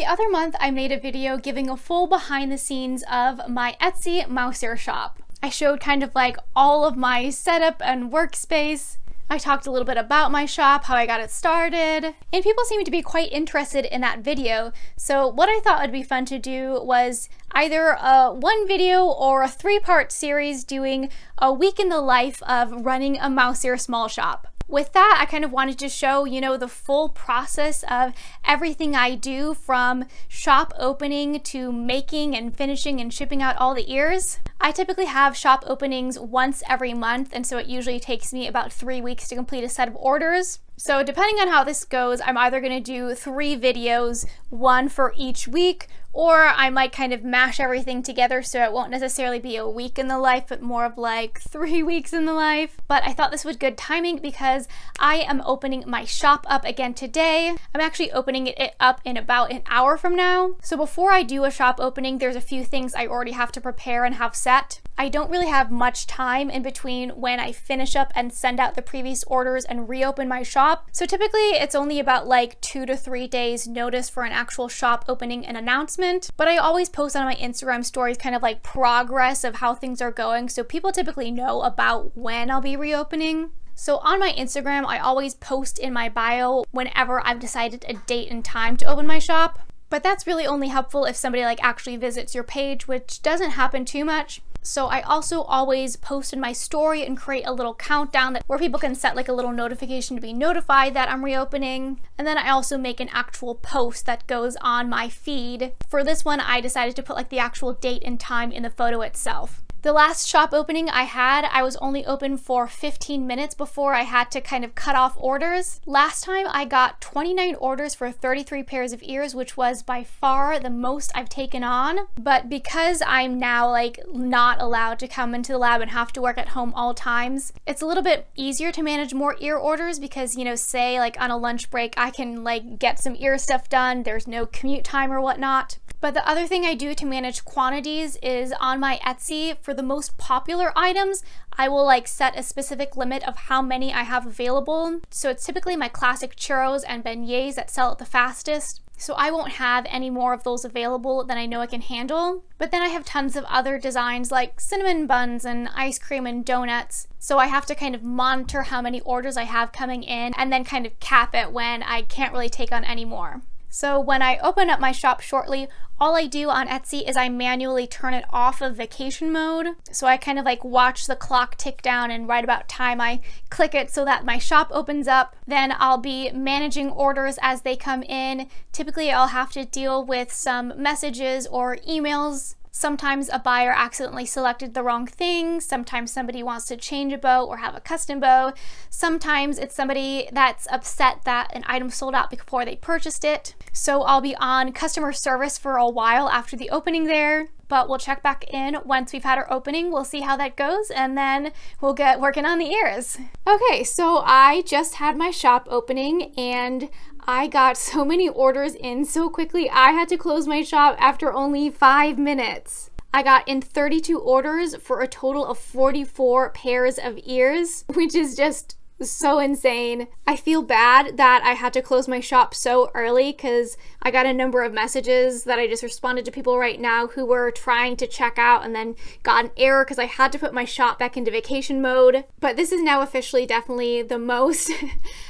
The other month I made a video giving a full behind the scenes of my Etsy mouse ear shop. I showed kind of like all of my setup and workspace. I talked a little bit about my shop, how I got it started, and people seemed to be quite interested in that video. So what I thought would be fun to do was either one video or a three-part series doing a week in the life of running a mouse ear small shop. With that, I kind of wanted to show, you know, the full process of everything I do from shop opening to making and finishing and shipping out all the ears. I typically have shop openings once every month, and so it usually takes me about 3 weeks to complete a set of orders. So depending on how this goes, I'm either gonna do 3 videos, one for each week, or I might kind of mash everything together so it won't necessarily be a week in the life, but more of like 3 weeks in the life. But I thought this was good timing because I am opening my shop up again today. I'm actually opening it up in about an hour from now. So before I do a shop opening, there's a few things I already have to prepare and have set. I don't really have much time in between when I finish up and send out the previous orders and reopen my shop. So typically it's only about like 2 to 3 days notice for an actual shop opening and announcement. But I always post on my Instagram stories kind of like progress of how things are going. So people typically know about when I'll be reopening. So on my Instagram, I always post in my bio whenever I've decided a date and time to open my shop. But that's really only helpful if somebody like actually visits your page, which doesn't happen too much. So I also always post in my story and create a little countdown where people can set like a little notification to be notified that I'm reopening. And then I also make an actual post that goes on my feed. For this one, I decided to put like the actual date and time in the photo itself. The last shop opening I had, I was only open for 15 minutes before I had to kind of cut off orders. Last time I got 29 orders for 33 pairs of ears, which was by far the most I've taken on. But because I'm now like not allowed to come into the lab and have to work at home all times, it's a little bit easier to manage more ear orders because, you know, say like on a lunch break, I can like get some ear stuff done. There's no commute time or whatnot. But the other thing I do to manage quantities is on my Etsy, for the most popular items, I will like set a specific limit of how many I have available. So it's typically my classic churros and beignets that sell it the fastest. So I won't have any more of those available than I know I can handle. But then I have tons of other designs like cinnamon buns and ice cream and donuts. So I have to kind of monitor how many orders I have coming in and then kind of cap it when I can't really take on any more. So when I open up my shop shortly, all I do on Etsy is I manually turn it off of vacation mode. So I kind of like watch the clock tick down and right about time I click it so that my shop opens up. Then I'll be managing orders as they come in. Typically I'll have to deal with some messages or emails. Sometimes a buyer accidentally selected the wrong thing. Sometimes somebody wants to change a bow or have a custom bow. Sometimes it's somebody that's upset that an item sold out before they purchased it. So I'll be on customer service for a while after the opening there, but we'll check back in once we've had our opening. We'll see how that goes and then we'll get working on the ears. Okay, so I just had my shop opening and I got so many orders in so quickly, I had to close my shop after only 5 minutes. I got in 32 orders for a total of 44 pairs of ears, which is just so insane. I feel bad that I had to close my shop so early because I got a number of messages that I just responded to people right now who were trying to check out and then got an error because I had to put my shop back into vacation mode. But this is now officially definitely the most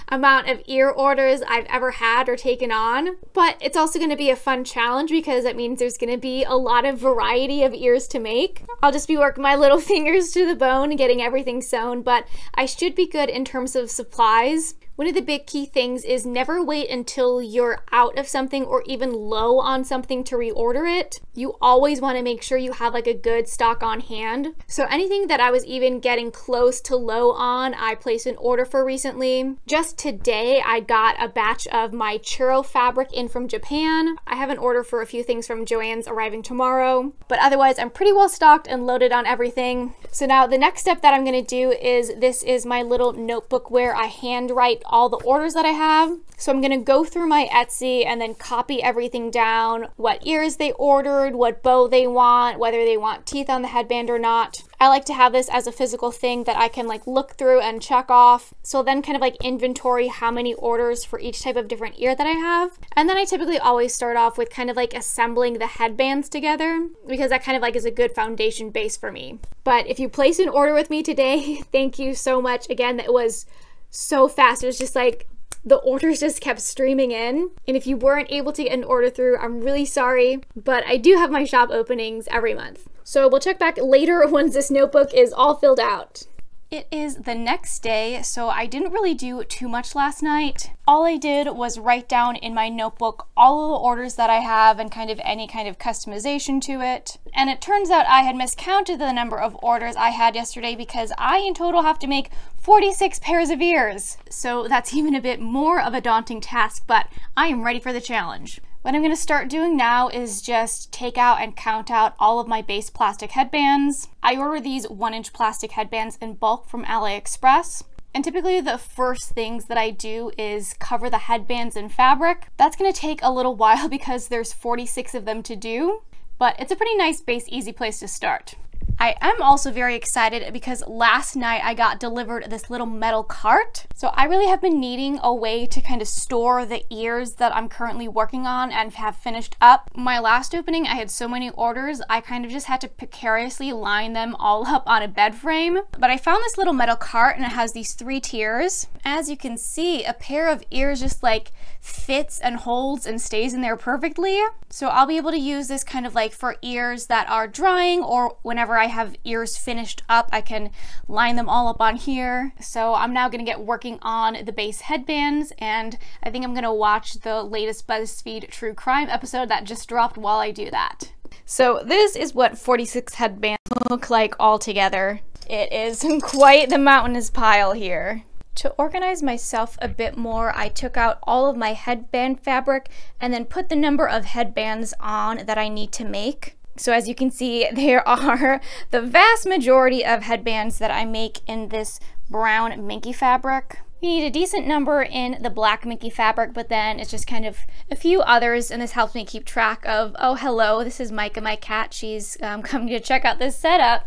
amount of ear orders I've ever had or taken on. But it's also going to be a fun challenge because that means there's going to be a lot of variety of ears to make. I'll just be working my little fingers to the bone and getting everything sewn, but I should be good in terms of supplies. One of the big key things is never wait until you're out of something or even low on something to reorder it. You always want to make sure you have like a good stock on hand. So anything that I was even getting close to low on, I placed an order for recently. Just today, I got a batch of my churro fabric in from Japan. I have an order for a few things from Joann's arriving tomorrow, but otherwise I'm pretty well stocked and loaded on everything. So now the next step that I'm going to do is this is my little notebook where I handwrite all the orders that I have. So I'm gonna go through my Etsy and then copy everything down, what ears they ordered, what bow they want, whether they want teeth on the headband or not. I like to have this as a physical thing that I can like look through and check off. So then kind of like inventory how many orders for each type of different ear that I have. And then I typically always start off with kind of like assembling the headbands together, because that kind of like is a good foundation base for me. But if you place an order with me today, thank you so much. Again, that was so fast. It was just like, the orders just kept streaming in. And if you weren't able to get an order through, I'm really sorry, but I do have my shop openings every month. So we'll check back later once this notebook is all filled out. It is the next day, so I didn't really do too much last night. All I did was write down in my notebook all of the orders that I have and kind of any kind of customization to it. And it turns out I had miscounted the number of orders I had yesterday, because I in total have to make 46 pairs of ears. So that's even a bit more of a daunting task, but I am ready for the challenge. What I'm going to start doing now is just take out and count out all of my base plastic headbands. I order these 1-inch plastic headbands in bulk from AliExpress. And typically the first things that I do is cover the headbands in fabric. That's going to take a little while because there's 46 of them to do, but it's a pretty nice base, easy place to start. I am also very excited because last night I got delivered this little metal cart. So I really have been needing a way to kind of store the ears that I'm currently working on and have finished up. My last opening, I had so many orders, I kind of just had to precariously line them all up on a bed frame. But I found this little metal cart and it has these 3 tiers. As you can see, a pair of ears just like fits and holds and stays in there perfectly. So I'll be able to use this kind of like for ears that are drying, or whenever I have ears finished up, I can line them all up on here. So I'm now gonna get working on the base headbands, and I think I'm gonna watch the latest BuzzFeed true crime episode that just dropped while I do that. So this is what 46 headbands look like all together. It is quite the mountainous pile here. To organize myself a bit more, I took out all of my headband fabric and then put the number of headbands on that I need to make. So as you can see, there are the vast majority of headbands that I make in this brown minky fabric. You need a decent number in the black minky fabric, but then it's just kind of a few others, and this helps me keep track of, oh, hello, this is Micah, my cat. She's coming to check out this setup.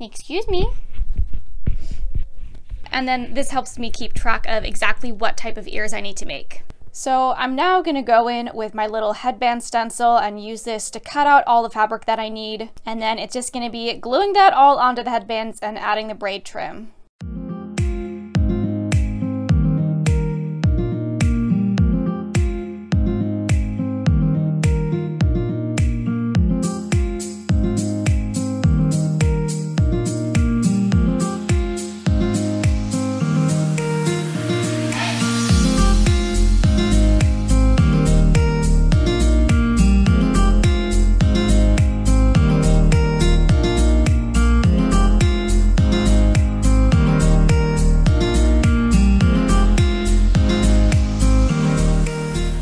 Excuse me. And then this helps me keep track of exactly what type of ears I need to make. So I'm now gonna go in with my little headband stencil and use this to cut out all the fabric that I need. And then it's just gonna be gluing that all onto the headbands and adding the braid trim.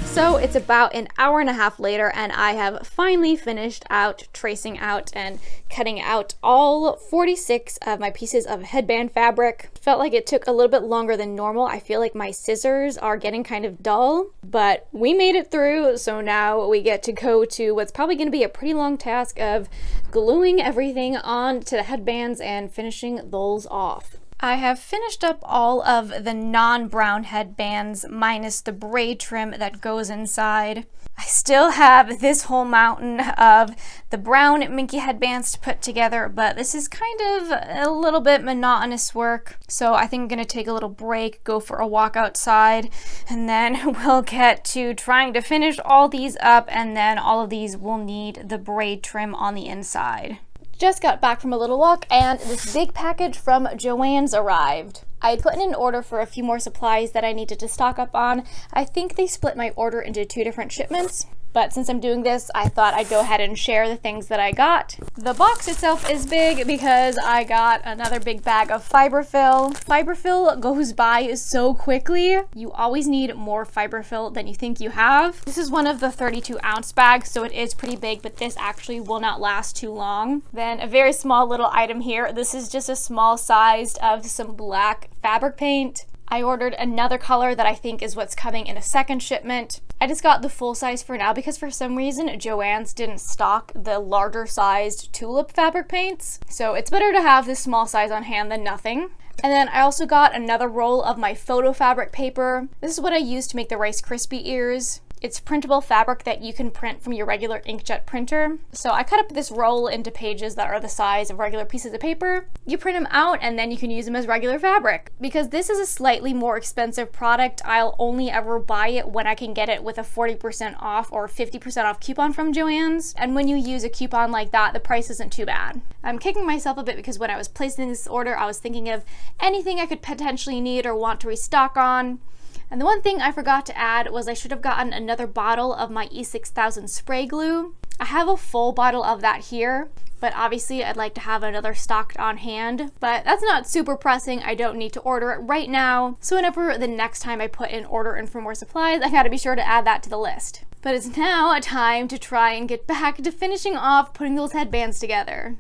So it's about an hour and a half later, and I have finally finished out tracing out and cutting out all 46 of my pieces of headband fabric. Felt like it took a little bit longer than normal. I feel like my scissors are getting kind of dull, but we made it through. So now we get to go to what's probably going to be a pretty long task of gluing everything onto the headbands and finishing those off. I have finished up all of the non-brown headbands minus the braid trim that goes inside. I still have this whole mountain of the brown minky headbands to put together, but this is kind of a little bit monotonous work. So I think I'm gonna take a little break, go for a walk outside, and then we'll get to trying to finish all these up, and then all of these will need the braid trim on the inside. Just got back from a little walk, and this big package from Joann's arrived. I had put in an order for a few more supplies that I needed to stock up on. I think they split my order into 2 different shipments, but since I'm doing this, I thought I'd go ahead and share the things that I got. The box itself is big because I got another big bag of fiberfill. Fiberfill goes by so quickly. You always need more fiberfill than you think you have. This is one of the 32-ounce bags, so it is pretty big, but this actually will not last too long. Then a very small little item here. This is just a small size of some black fabric paint. I ordered another color that I think is what's coming in a second shipment. I just got the full size for now because for some reason Joann's didn't stock the larger sized Tulip fabric paints. So it's better to have this small size on hand than nothing. And then I also got another roll of my photo fabric paper. This is what I use to make the Rice Krispie ears. It's printable fabric that you can print from your regular inkjet printer. So I cut up this roll into pages that are the size of regular pieces of paper. You print them out and then you can use them as regular fabric. Because this is a slightly more expensive product, I'll only ever buy it when I can get it with a 40% off or 50% off coupon from Joann's. And when you use a coupon like that, the price isn't too bad. I'm kicking myself a bit because when I was placing this order, I was thinking of anything I could potentially need or want to restock on. And the one thing I forgot to add was I should have gotten another bottle of my E6000 spray glue. I have a full bottle of that here, but obviously I'd like to have another stocked on hand, but that's not super pressing. I don't need to order it right now. So whenever the next time I put an order in for more supplies, I gotta be sure to add that to the list. But it's now time to try and get back to finishing off putting those headbands together.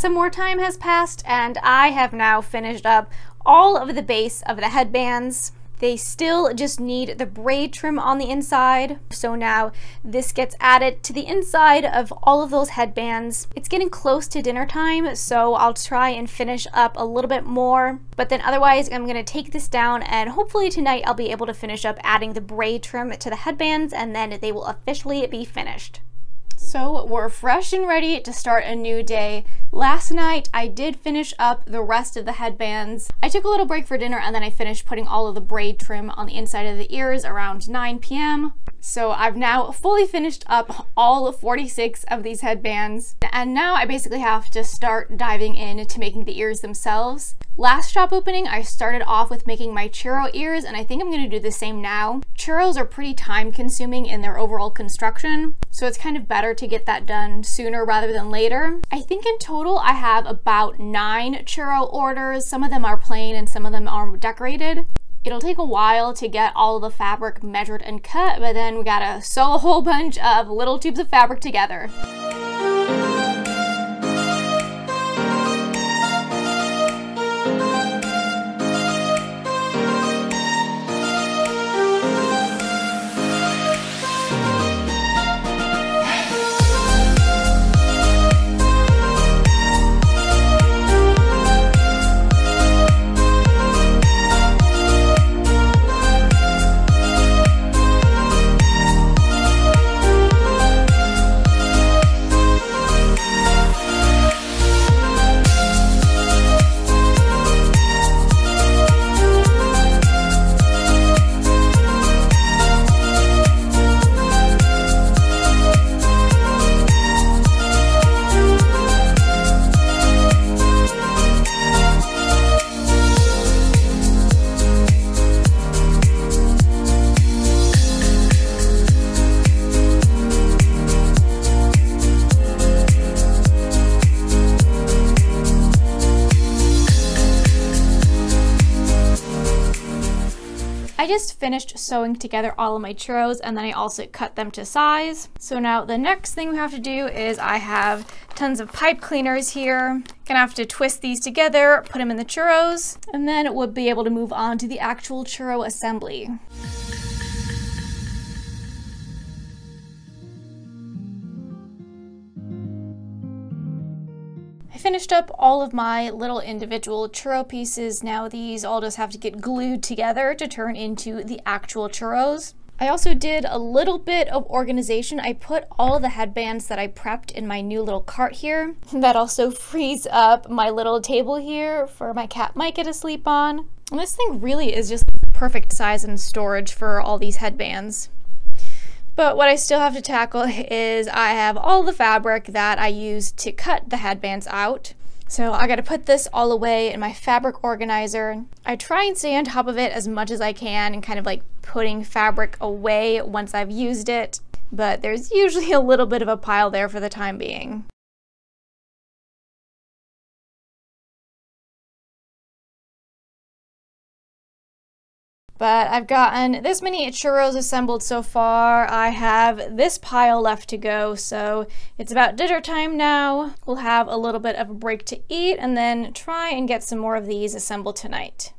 Some more time has passed and I have now finished up all of the base of the headbands. They still just need the braid trim on the inside. So now this gets added to the inside of all of those headbands. It's getting close to dinner time, so I'll try and finish up a little bit more. But then otherwise, I'm gonna take this down and hopefully tonight I'll be able to finish up adding the braid trim to the headbands and then they will officially be finished. So we're fresh and ready to start a new day. Last night, I did finish up the rest of the headbands. I took a little break for dinner and then I finished putting all of the braid trim on the inside of the ears around 9 p.m. So I've now fully finished up all 46 of these headbands. And now I basically have to start diving into making the ears themselves. Last shop opening, I started off with making my churro ears and I think I'm gonna do the same now. Churros are pretty time consuming in their overall construction, so it's kind of better to get that done sooner rather than later. I think in total I have about 9 churro orders. Some of them are plain and some of them are decorated. It'll take a while to get all the fabric measured and cut, but then we gotta sew a whole bunch of little tubes of fabric together. I just finished sewing together all of my churros and then I also cut them to size. So now the next thing we have to do is I have tons of pipe cleaners here. Gonna have to twist these together, put them in the churros, and then we'll be able to move on to the actual churro assembly. I finished up all of my little individual churro pieces. Now these all just have to get glued together to turn into the actual churros. I also did a little bit of organization. I put all the headbands that I prepped in my new little cart here. That also frees up my little table here for my cat Micah to sleep on. And this thing really is just the perfect size and storage for all these headbands. But what I still have to tackle is I have all the fabric that I use to cut the headbands out. So I gotta put this all away in my fabric organizer. I try and stay on top of it as much as I can and kind of like putting fabric away once I've used it, but there's usually a little bit of a pile there for the time being. But I've gotten this many churros assembled so far. I have this pile left to go, so it's about dinner time now. We'll have a little bit of a break to eat and then try and get some more of these assembled tonight.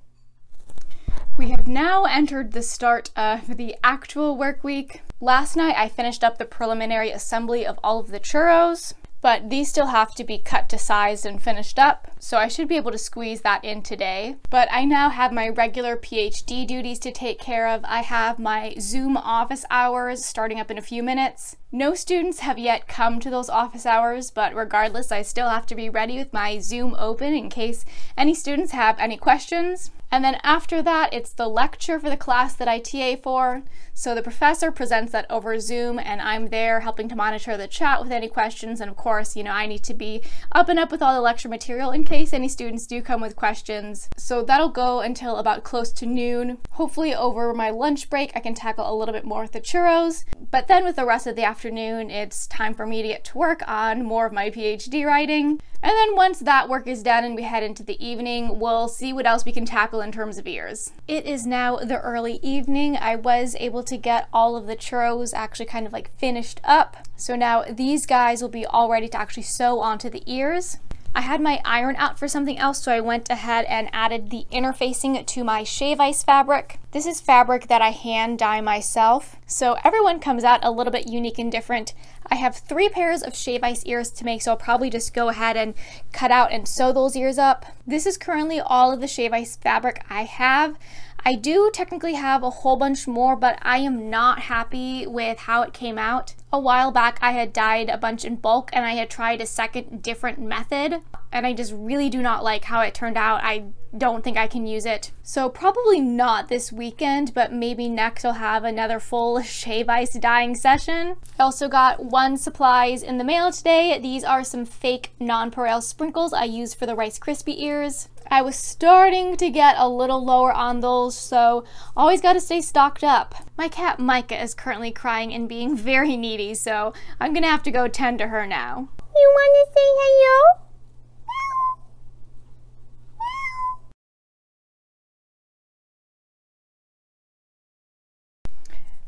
We have now entered the start of the actual work week. Last night I finished up the preliminary assembly of all of the churros, but these still have to be cut to size and finished up, so I should be able to squeeze that in today. But I now have my regular PhD duties to take care of. I have my Zoom office hours starting up in a few minutes. No students have yet come to those office hours, but regardless, I still have to be ready with my Zoom open in case any students have any questions. And then after that, it's the lecture for the class that I TA for. So the professor presents that over Zoom, and I'm there helping to monitor the chat with any questions. And of course, you know, I need to be up and up with all the lecture material in case any students do come with questions. So that'll go until about close to noon. Hopefully over my lunch break, I can tackle a little bit more with the churros. But then with the rest of the afternoon, it's time for me to get to work on more of my PhD writing. And then once that work is done and we head into the evening, we'll see what else we can tackle in terms of ears. It is now the early evening. I was able to get all of the churros actually kind of like finished up. So now these guys will be all ready to actually sew onto the ears. I had my iron out for something else, so I went ahead and added the interfacing to my shave ice fabric. This is fabric that I hand dye myself, so everyone comes out a little bit unique and different. I have 3 pairs of shave ice ears to make, so I'll probably just go ahead and cut out and sew those ears up. This is currently all of the shave ice fabric I have. I do technically have a whole bunch more, but I am not happy with how it came out. A while back, I had dyed a bunch in bulk and I had tried a second different method, and I just really do not like how it turned out. I don't think I can use it. So probably not this weekend, but maybe next I'll have another full shave ice dyeing session. I also got one supplies in the mail today. These are some fake nonpareil sprinkles I use for the Rice Krispie ears. I was starting to get a little lower on those, so always got to stay stocked up. My cat Micah is currently crying and being very needy, so I'm gonna have to go tend to her now. You wanna say hello?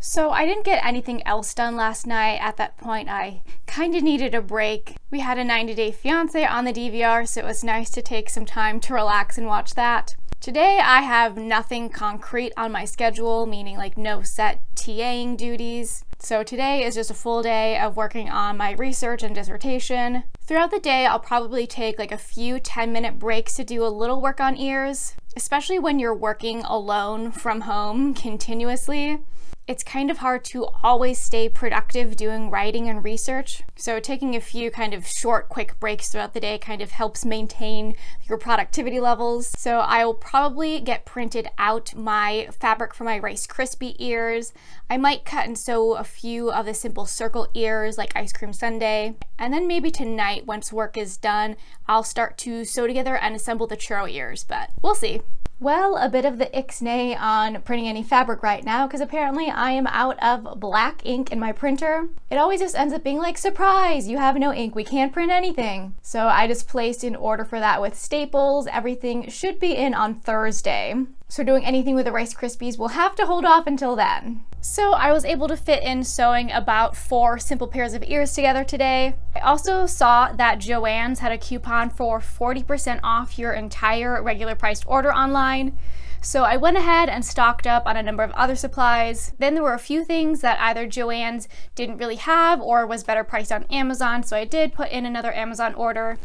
So I didn't get anything else done last night. At that point, I kind of needed a break. We had a 90 Day Fiancé on the DVR, so it was nice to take some time to relax and watch that. Today, I have nothing concrete on my schedule, meaning like no set TAing duties. So today is just a full day of working on my research and dissertation. Throughout the day, I'll probably take like a few 10-minute breaks to do a little work on ears, especially when you're working alone from home continuously. It's kind of hard to always stay productive doing writing and research, so taking a few kind of short, quick breaks throughout the day kind of helps maintain your productivity levels. So I will probably get printed out my fabric for my Rice Krispie ears. I might cut and sew a few of the simple circle ears like Ice Cream Sundae, and then maybe tonight, once work is done, I'll start to sew together and assemble the churro ears, but we'll see. Well, a bit of the ixnay on printing any fabric right now, because apparently I am out of black ink in my printer. It always just ends up being like, surprise, you have no ink, we can't print anything. So I just placed an order for that with Staples. Everything should be in on Thursday. So doing anything with the Rice Krispies will have to hold off until then. So I was able to fit in sewing about 4 simple pairs of ears together today. I also saw that Joann's had a coupon for 40% off your entire regular priced order online. So I went ahead and stocked up on a number of other supplies. Then there were a few things that either Joann's didn't really have or was better priced on Amazon, so I did put in another Amazon order.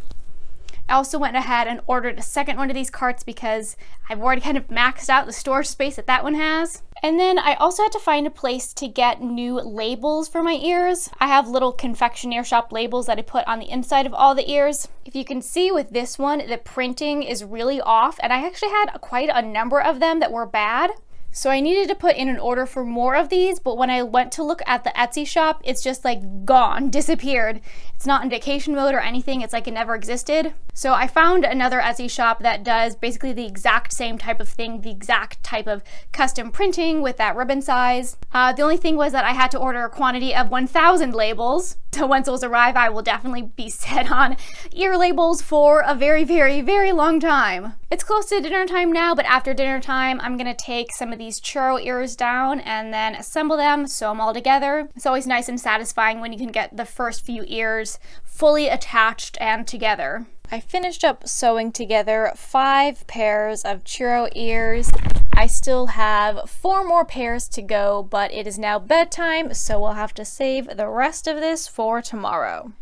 I also went ahead and ordered a second one of these carts because I've already kind of maxed out the storage space that one has. And then I also had to find a place to get new labels for my ears. I have little Confectionear Shop labels that I put on the inside of all the ears. If you can see with this one, the printing is really off, and I actually had quite a number of them that were bad. So I needed to put in an order for more of these, but when I went to look at the Etsy shop, it's just like gone, disappeared. It's not in vacation mode or anything, it's like it never existed. So I found another Etsy shop that does basically the exact same type of thing, the exact type of custom printing with that ribbon size. The only thing was that I had to order a quantity of 1,000 labels. So once those arrive, I will definitely be set on ear labels for a very, very, very long time. It's close to dinner time now, but after dinner time, I'm gonna take some of these churro ears down and then assemble them, sew them all together. It's always nice and satisfying when you can get the first few ears fully attached and together. I finished up sewing together 5 pairs of churro ears. I still have 4 more pairs to go, but it is now bedtime, so we'll have to save the rest of this for tomorrow.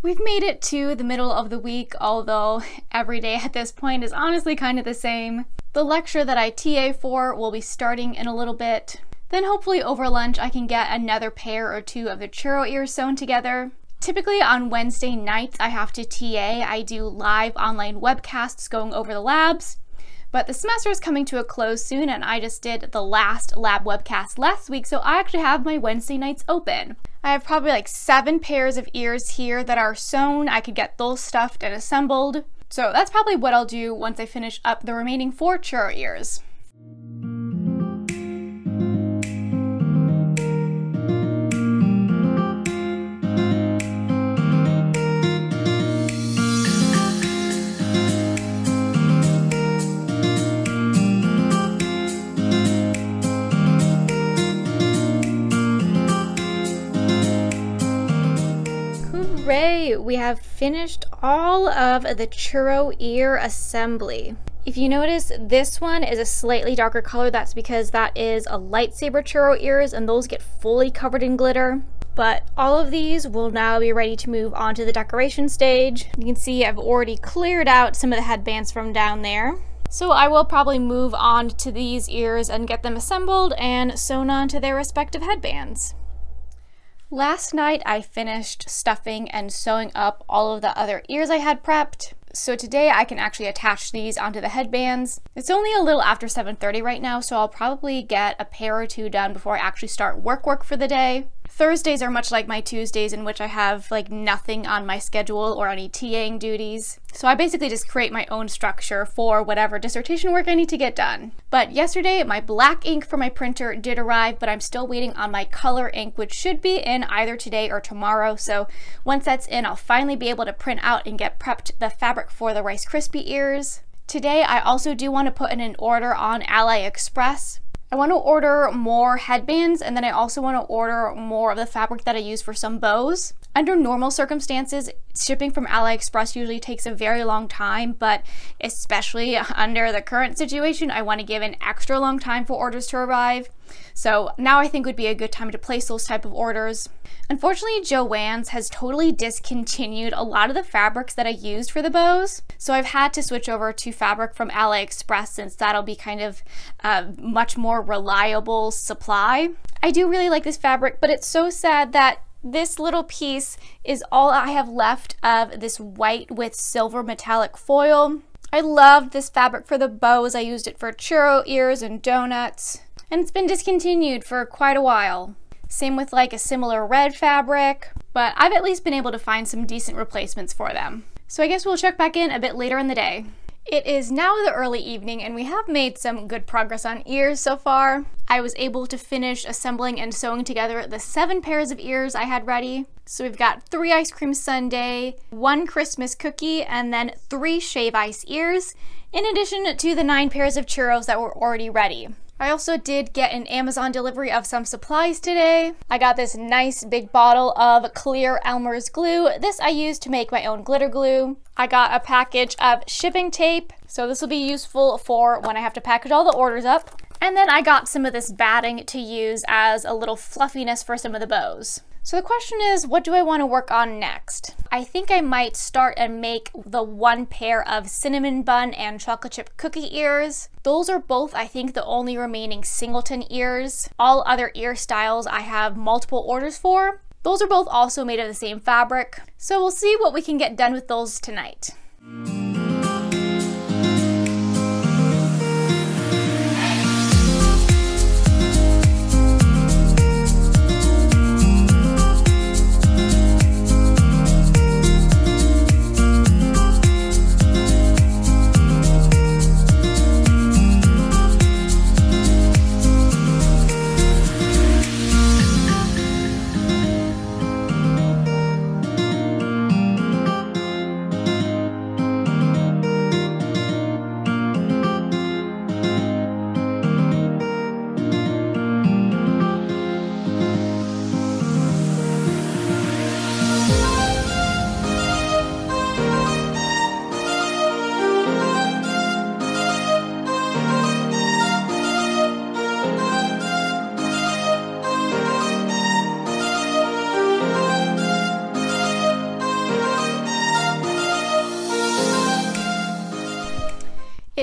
We've made it to the middle of the week, although every day at this point is honestly kind of the same. The lecture that I TA for will be starting in a little bit. Then hopefully over lunch I can get another pair or 2 of the churro ears sewn together. Typically on Wednesday nights I have to TA. I do live online webcasts going over the labs, but the semester is coming to a close soon and I just did the last lab webcast last week, so I actually have my Wednesday nights open. I have probably like 7 pairs of ears here that are sewn. I could get those stuffed and assembled. So that's probably what I'll do once I finish up the remaining 4 churro ears. We have finished all of the churro ear assembly. If you notice, this one is a slightly darker color. That's because that is a lightsaber churro ears and those get fully covered in glitter. But all of these will now be ready to move on to the decoration stage. You can see I've already cleared out some of the headbands from down there. So I will probably move on to these ears and get them assembled and sewn onto their respective headbands. Last night I finished stuffing and sewing up all of the other ears I had prepped, so today I can actually attach these onto the headbands. It's only a little after 7:30 right now, so I'll probably get a pair or 2 done before I actually start work for the day. Thursdays are much like my Tuesdays in which I have like nothing on my schedule or any TAing duties. So I basically just create my own structure for whatever dissertation work I need to get done. But yesterday my black ink for my printer did arrive, but I'm still waiting on my color ink, which should be in either today or tomorrow. So once that's in, I'll finally be able to print out and get prepped the fabric for the Rice Krispie ears. Today I also do want to put in an order on AliExpress. I want to order more headbands, and then I also want to order more of the fabric that I use for some bows. Under normal circumstances, shipping from AliExpress usually takes a very long time, but especially under the current situation, I want to give an extra long time for orders to arrive. So now I think would be a good time to place those type of orders. Unfortunately, Joann's has totally discontinued a lot of the fabrics that I used for the bows. So I've had to switch over to fabric from AliExpress since that'll be kind of a much more reliable supply. I do really like this fabric, but it's so sad that this little piece is all I have left of this white with silver metallic foil. I loved this fabric for the bows. I used it for churro ears and donuts, and it's been discontinued for quite a while. Same with like a similar red fabric, but I've at least been able to find some decent replacements for them. So I guess we'll check back in a bit later in the day. It is now the early evening and we have made some good progress on ears so far. I was able to finish assembling and sewing together the 7 pairs of ears I had ready. So we've got 3 ice cream sundae, 1 Christmas cookie, and then 3 shave ice ears, in addition to the 9 pairs of churros that were already ready. I also did get an Amazon delivery of some supplies today. I got this nice big bottle of clear Elmer's glue. This I use to make my own glitter glue. I got a package of shipping tape, so this will be useful for when I have to package all the orders up. And then I got some of this batting to use as a little fluffiness for some of the bows. So the question is, what do I want to work on next? I think I might start and make the 1 pair of cinnamon bun and chocolate chip cookie ears. Those are both, I think, the only remaining singleton ears. All other ear styles I have multiple orders for. Those are both also made of the same fabric. So we'll see what we can get done with those tonight.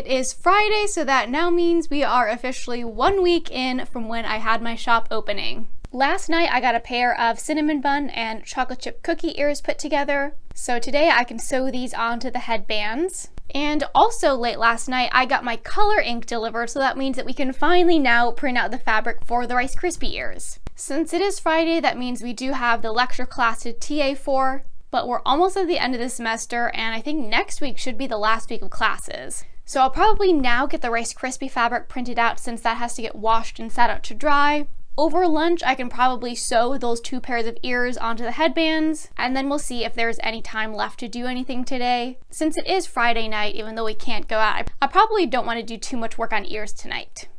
It is Friday, so that now means we are officially 1 week in from when I had my shop opening. Last night I got a pair of cinnamon bun and chocolate chip cookie ears put together, so today I can sew these onto the headbands. And also late last night I got my color ink delivered, so that means that we can finally now print out the fabric for the Rice Krispie ears. Since it is Friday, that means we do have the lecture class to TA for, but we're almost at the end of the semester and I think next week should be the last week of classes. So I'll probably now get the Rice Krispie fabric printed out since that has to get washed and set out to dry. Over lunch, I can probably sew those two pairs of ears onto the headbands, and then we'll see if there's any time left to do anything today. Since it is Friday night, even though we can't go out, I probably don't want to do too much work on ears tonight.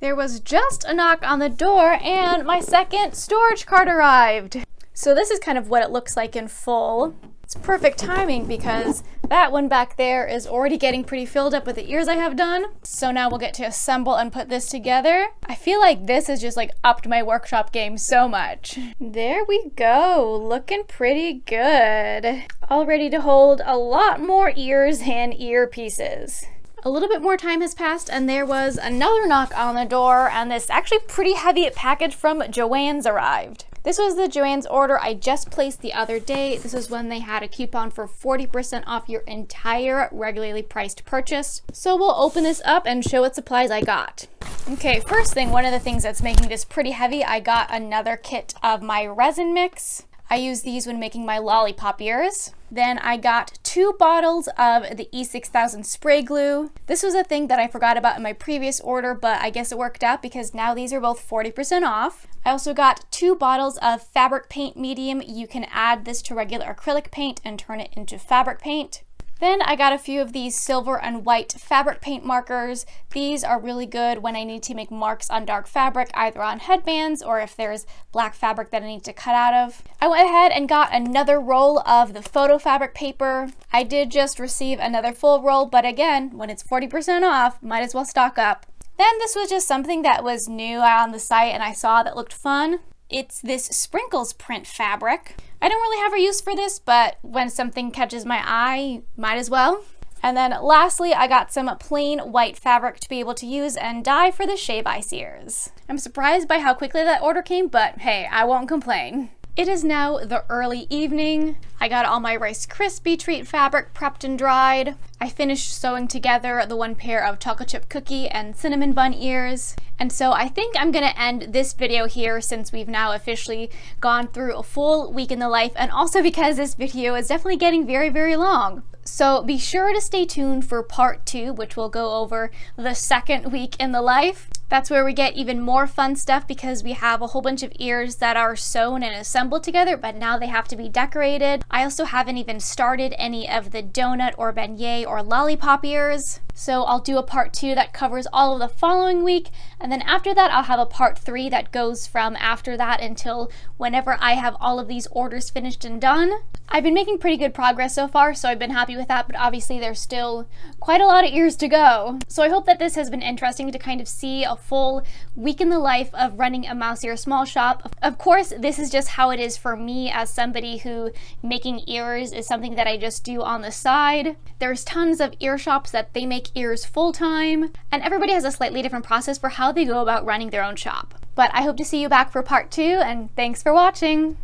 There was just a knock on the door and my second storage cart arrived. So this is kind of what it looks like in full. It's perfect timing because that one back there is already getting pretty filled up with the ears I have done. So now we'll get to assemble and put this together. I feel like this has just like upped my workshop game so much. There we go, looking pretty good. All ready to hold a lot more ears and earpieces. A little bit more time has passed and there was another knock on the door, and this actually pretty heavy package from Joann's arrived. This was the Joann's order I just placed the other day. This is when they had a coupon for 40% off your entire regularly priced purchase. So we'll open this up and show what supplies I got. Okay, first thing, one of the things that's making this pretty heavy, I got another kit of my resin mix. I use these when making my lollipop ears. Then I got 2 bottles of the E6000 spray glue. This was a thing that I forgot about in my previous order, but I guess it worked out because now these are both 40% off. I also got 2 bottles of fabric paint medium. You can add this to regular acrylic paint and turn it into fabric paint. Then I got a few of these silver and white fabric paint markers. These are really good when I need to make marks on dark fabric, either on headbands or if there's black fabric that I need to cut out of. I went ahead and got another roll of the photo fabric paper. I did just receive another full roll, but again, when it's 40% off, might as well stock up. Then this was just something that was new on the site and I saw that looked fun. It's this sprinkles print fabric. I don't really have a use for this, but when something catches my eye, might as well. And then lastly, I got some plain white fabric to be able to use and dye for the shave ice ears. I'm surprised by how quickly that order came, but hey, I won't complain. It is now the early evening. I got all my Rice Krispie treat fabric prepped and dried. I finished sewing together the one pair of chocolate chip cookie and cinnamon bun ears. And so I think I'm gonna end this video here since we've now officially gone through a full week in the life, and also because this video is definitely getting very, very long. So be sure to stay tuned for part 2, which will go over the second week in the life. That's where we get even more fun stuff because we have a whole bunch of ears that are sewn and assembled together, but now they have to be decorated. I also haven't even started any of the donut or beignet or lollipop ears. So I'll do a part 2 that covers all of the following week, and then after that I'll have a part 3 that goes from after that until whenever I have all of these orders finished and done. I've been making pretty good progress so far, so I've been happy with that, but obviously there's still quite a lot of ears to go. So I hope that this has been interesting to kind of see a full week in the life of running a mouse ear small shop. Of course, this is just how it is for me as somebody who making ears is something that I just do on the side. There's tons of ear shops that they make ears full-time, and everybody has a slightly different process for how they go about running their own shop. But I hope to see you back for part 2, and thanks for watching!